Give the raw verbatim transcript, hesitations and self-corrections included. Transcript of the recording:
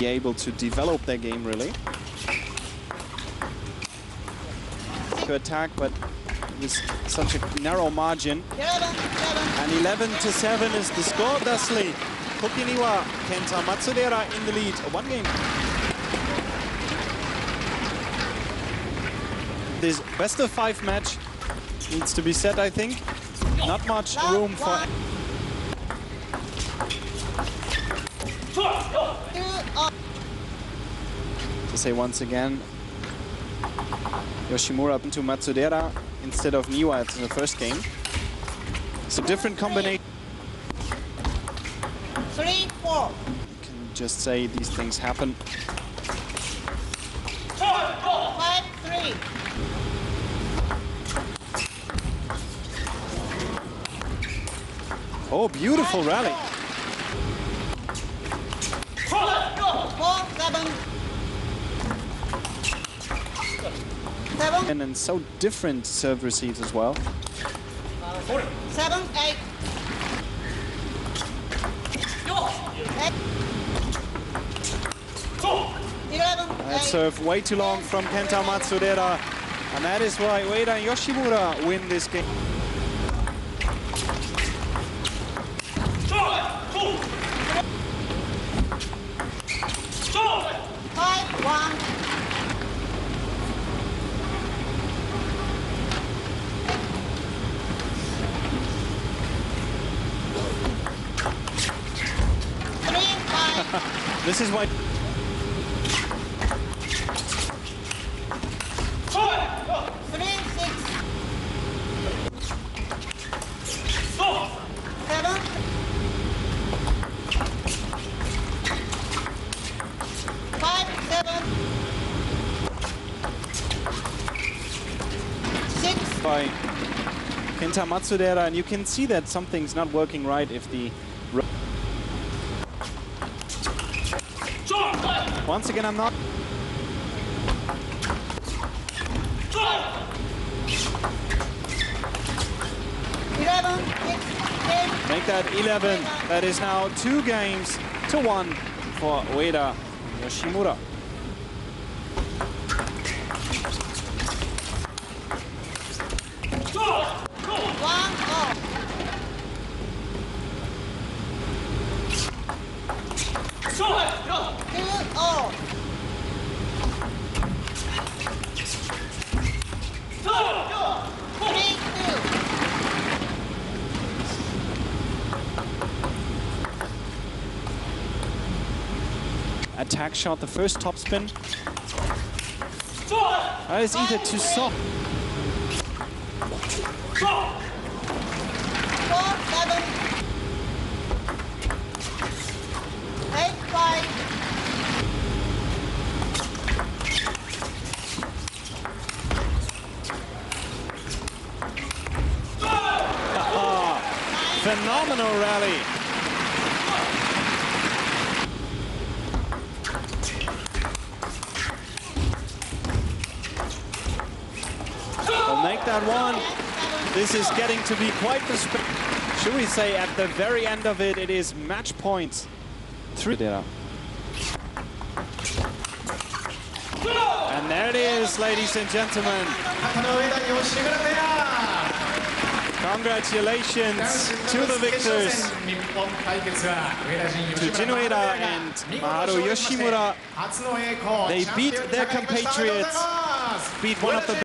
be able to develop their game, really. To attack, but with such a narrow margin. And eleven to seven is the score, thusly. Koki Niwa, Kenta Matsudaira in the lead, one game. This best of five match needs to be set, I think. Not much room for... To say once again, Yoshimura up into Matsudaira instead of Niwa in the first game. It's a different combination. Three, four. You can just say these things happen. Five, three. Oh, beautiful Five, rally. Four, seven. Seven. And so different serve receives as well. Uh, seven, eight. eight. Eleven, that eight. Serve way too long from Kenta Matsudaira, and that is why Ueda and Yoshimura win this game. five one. This is why. three, six, seven, five, seven, six. By Kenta Matsudaira, and you can see that something's not working right if the. Once again, I'm not. eleven, six, six, Make that eleven. eleven. That is now two games to one for Ueda Yoshimura. one, oh. Attack shot, the first top spin. That is either too soft. Phenomenal rally. They'll make that one. This is getting to be quite the sp should we say at the very end of it, it is match points. Through there. And there it is, ladies and gentlemen. Congratulations to the victors, to J.Ueda and Maharu Yoshimura. They beat their compatriots, beat one of the